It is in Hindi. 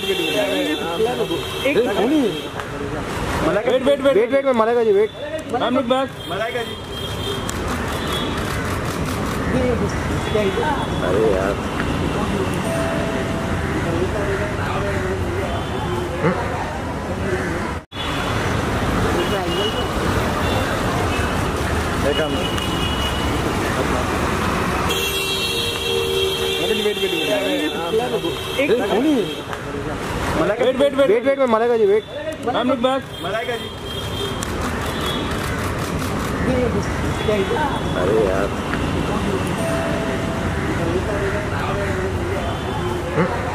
वेट में मलाइका जी वेट मलाइका जी। अरे यार वेट में मलाइका जी वेट मलाइका जी। अरे यार